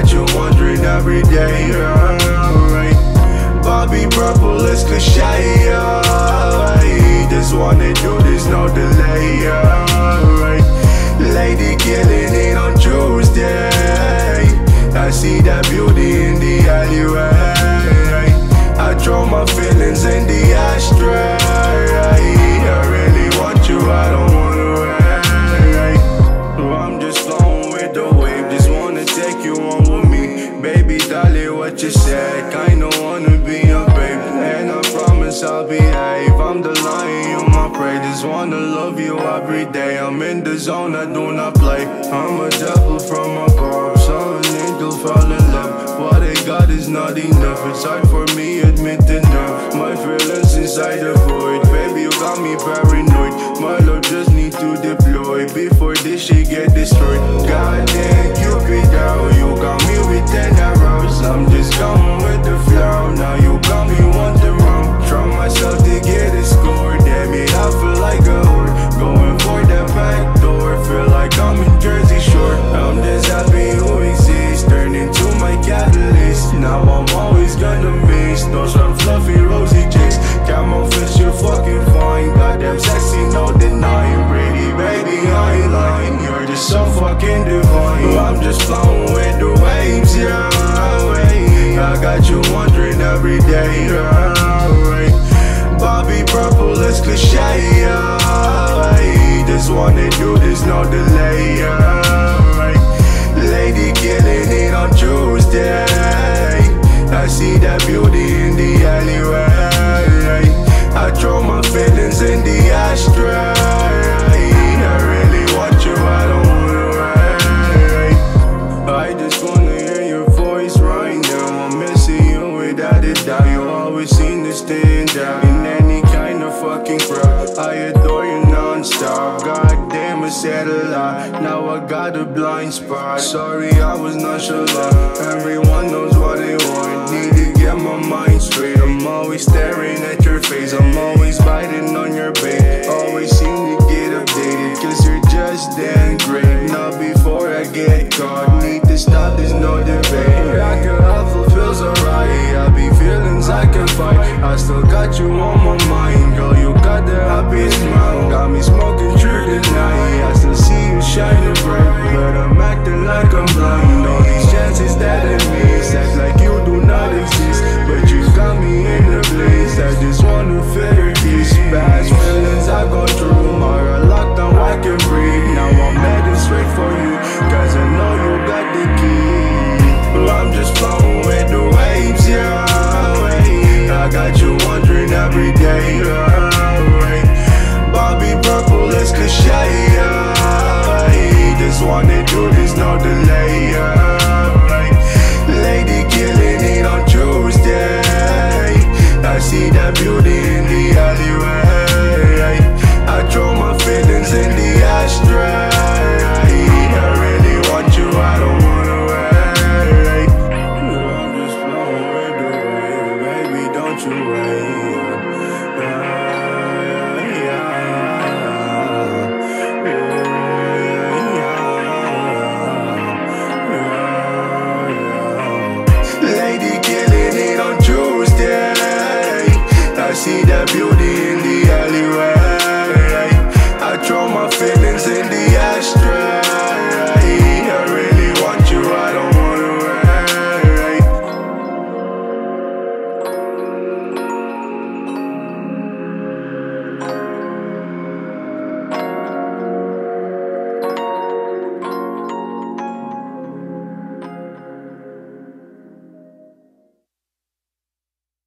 that you're wondering every day, alright. Bobby Purple is cliche, alright. Just wanna do this, no delay, alright. Lady killing it on Tuesday, I see that beauty in the alleyway. I throw my feelings in the ashtray. I really want you, I don't wanna wait. I'm just flowing with the wave, just wanna take you on with me. Baby, dolly, what you said, kinda wanna be a babe. And I promise I'll behave, I'm the lion, you're my prey. Just wanna love you every day, I'm in the zone, I do not play. I'm a devil from my corpse, I'm an angel, fall in love. What I got is not enough, it's hard for me, admit the nerve. My feelings inside the void, baby, you got me paranoid. My love just need to deploy, before this shit get destroyed. Goddamn Cupid, down, you got me with an arrows. I'm just coming with the flow, now you got me wondering. Try myself to get a score, damn it, I feel like a whore. Going for that back door, feel like I'm in Jersey Shore. I'm just happy you exist, turn into my catalyst. Now I'm always gonna miss those some fluffy rosy chicks. Camouflage, you're fucking fine, goddamn sexy, no denying. Pretty baby, I ain't lying, you're just so fucking divine. I'm just flowing with the waves, yeah, I got you wondering every day, alright. Bobby Purple is cliche, alright. Just wanna do this, no delay, alright. Lady killing it on Tuesday, I see that beauty in the alleyway. I throw my feelings in the ashtray, I really want you, I don't wanna wait. I just wanna hear your voice right now, I'm missing you without a doubt. You always seem to stand out in any kind of fucking crowd. I adore you non-stop, goddamn I said a lot. Now I got a blind spot, sorry I was nonchalant. Everyone knows what they want, need to get my mind straight. I'm always staring at your face, I'm always biting on your bait. Always seem to get updated, cause you're just damn great. Not before I get caught, need to stop, there's no debate. I can helpful feels alright, I be feelings I can fight. I still got you on my mind, girl, you got the happy smile. Got me smoking through the night, I still see you shining bright. But I'm acting like I'm blind, all these chances that I miss. Act like you do not exist, but you got me in a place. I just wanna feel these past feelings I go through, my lockdown I can breathe. Now I'm heading straight for you, cause I know you got the key. Well, I'm just flowing with the waves, yeah, I got you wondering every day, alright. Bobby Purple is cliche, I just wanna do this, no delay, alright. Lady killing it on Tuesday, I see that beauty in the alleyway. I throw my feelings in the ashtray, I really want you, I don't wanna wait. I'm just flowing with the wave, baby, don't you wait. Lady killing it on Tuesday, I see that beauty in the alleyway.